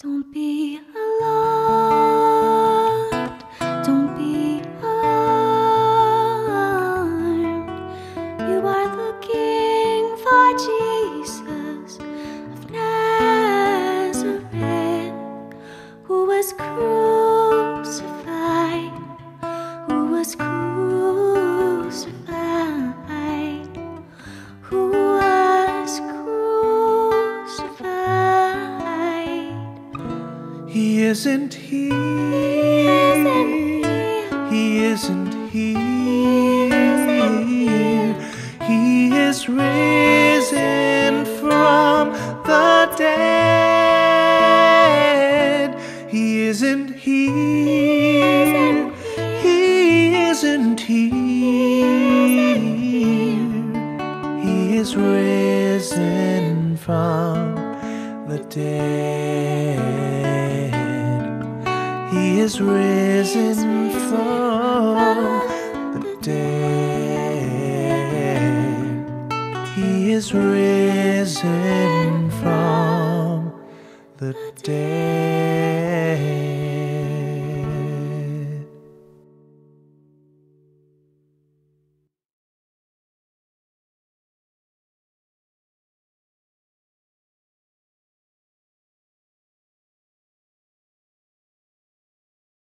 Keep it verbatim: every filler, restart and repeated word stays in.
Don't be alarmed, don't be alarmed. You are looking for Jesus of Nazareth, who was crucified, who was crucified, who was crucified. He isn't here. He isn't here. He is risen from the dead. He isn't here. He isn't here. He is risen from the dead. He is risen from the dead. He is risen from the dead.